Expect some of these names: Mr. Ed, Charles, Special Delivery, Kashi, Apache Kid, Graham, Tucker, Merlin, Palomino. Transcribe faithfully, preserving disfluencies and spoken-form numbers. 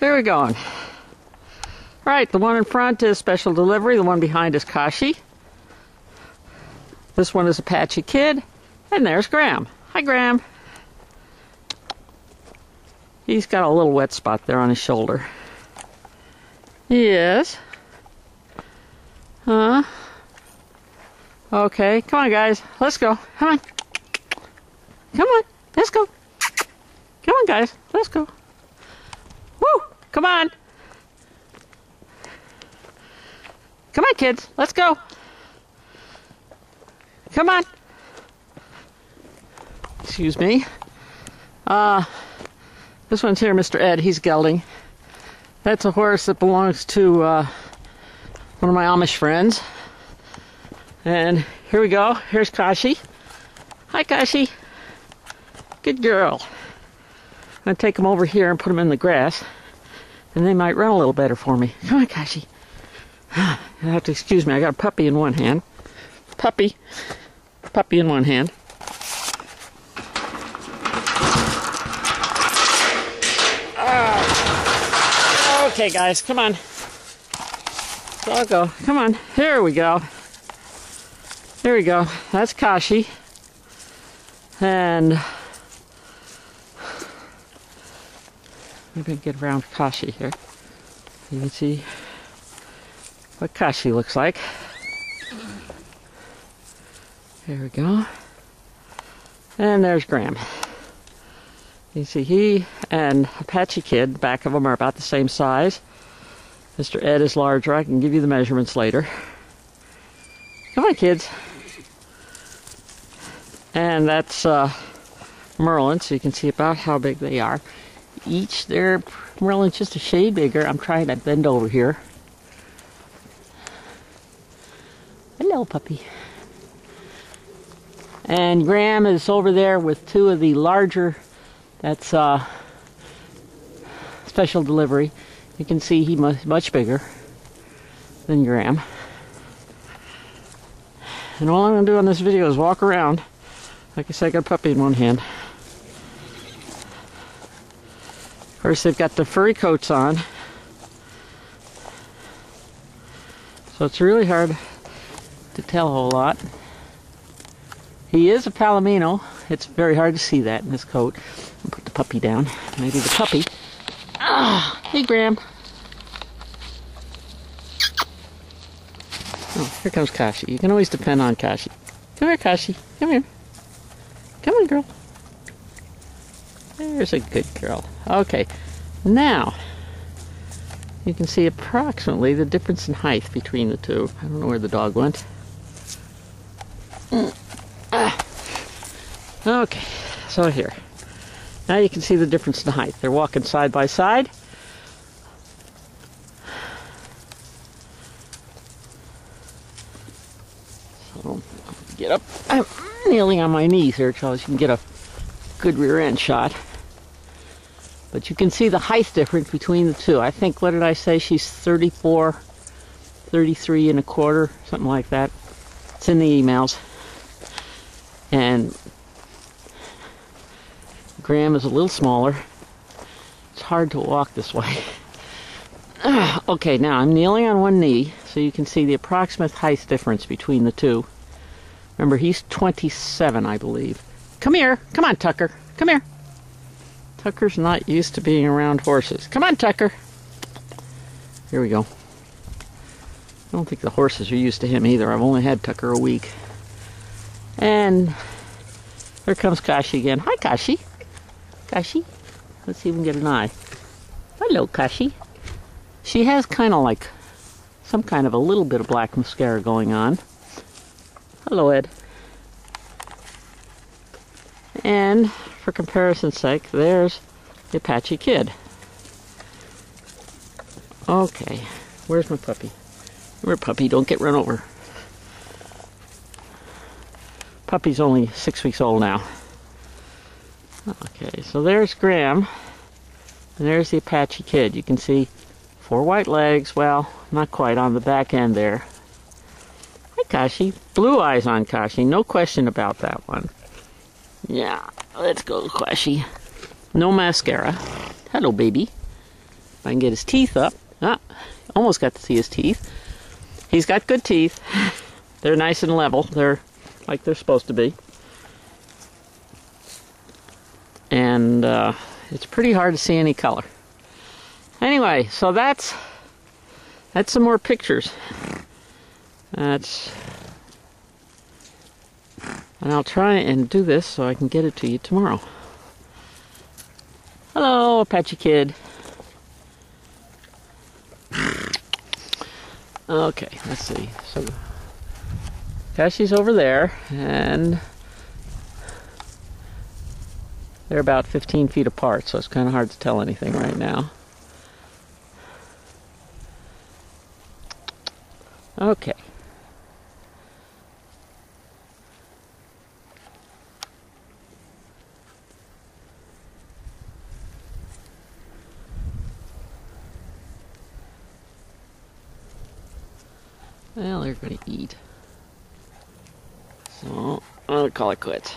There we go. Right, the one in front is Special Delivery, the one behind is Kashi. This one is Apache Kid, and there's Graham. Hi, Graham. He's got a little wet spot there on his shoulder. Yes. Huh? Okay, come on, guys. Let's go. Come on. Come on. Let's go. Come on, guys. Let's go. Woo! Come on. Come on, kids. Let's go. Come on. Excuse me. Uh, this one's here, Mister Ed. He's gelding. That's a horse that belongs to uh, one of my Amish friends. And here we go. Here's Kashi. Hi, Kashi. Good girl. I'm going to take him over here and put him in the grass. And they might run a little better for me. Come on, Kashi. You'll have to excuse me. I got a puppy in one hand. Puppy. Puppy in one hand. Uh, okay, guys. Come on. So I'll go. Come on. Here we go. There we go. That's Kashi. And maybe I can get around Kashi here. You can see what Kashi looks like. There we go. And there's Graham. You see he and Apache Kid, the back of them are about the same size. Mister Ed is larger. I can give you the measurements later. Come on, kids. And that's uh, Merlin, so you can see about how big they are. Each, they're, Merlin's just a shade bigger. I'm trying to bend over here. Hello, puppy. And Graham is over there with two of the larger, that's uh, Special Delivery. You can see he must much bigger than Graham. And all I'm going to do on this video is walk around. Like I said, I got a puppy in one hand. Of course, they've got the furry coats on. So it's really hard to tell a whole lot. He is a Palomino. It's very hard to see that in his coat. I'll put the puppy down. Maybe the puppy. Ah, hey, Graham. Oh, here comes Kashi. You can always depend on Kashi. Come here, Kashi. Come here. Come on, girl. There's a good girl. Okay. Now, you can see approximately the difference in height between the two. I don't know where the dog went. Okay. So here. Now you can see the difference in height. They're walking side by side. Get up. I'm kneeling on my knees here, Charles. You can get a good rear end shot. But you can see the height difference between the two. I think, what did I say? She's thirty-four, thirty-three and a quarter, something like that. It's in the emails. And Graham is a little smaller. It's hard to walk this way. Okay, now I'm kneeling on one knee, so you can see the approximate height difference between the two. Remember, he's twenty-seven, I believe. Come here. Come on, Tucker. Come here. Tucker's not used to being around horses. Come on, Tucker. Here we go. I don't think the horses are used to him either. I've only had Tucker a week. And here comes Kashi again. Hi, Kashi. Kashi. Let's see if we can get an eye. Hello, Kashi. She has kind of like some kind of a little bit of black mascara going on. Hello, Ed. And for comparison's sake, there's the Apache Kid. Okay, where's my puppy? Where puppy, don't get run over. Puppy's only six weeks old now. Okay, so there's Graham. And there's the Apache Kid. You can see four white legs. Well, not quite on the back end there. Kashi. Blue eyes on Kashi. No question about that one. Yeah, let's go, Kashi. No mascara. Hello, baby. If I can get his teeth up. Ah, almost got to see his teeth. He's got good teeth. They're nice and level. They're like they're supposed to be. And uh, it's pretty hard to see any color. Anyway, so that's that's some more pictures. That's, and I'll try and do this so I can get it to you tomorrow. Hello, Apache Kid. Okay, let's see. So Kashi's over there, and they're about fifteen feet apart, so it's kind of hard to tell anything right now. Okay. Well, they're going to eat. So, I'll call it quits.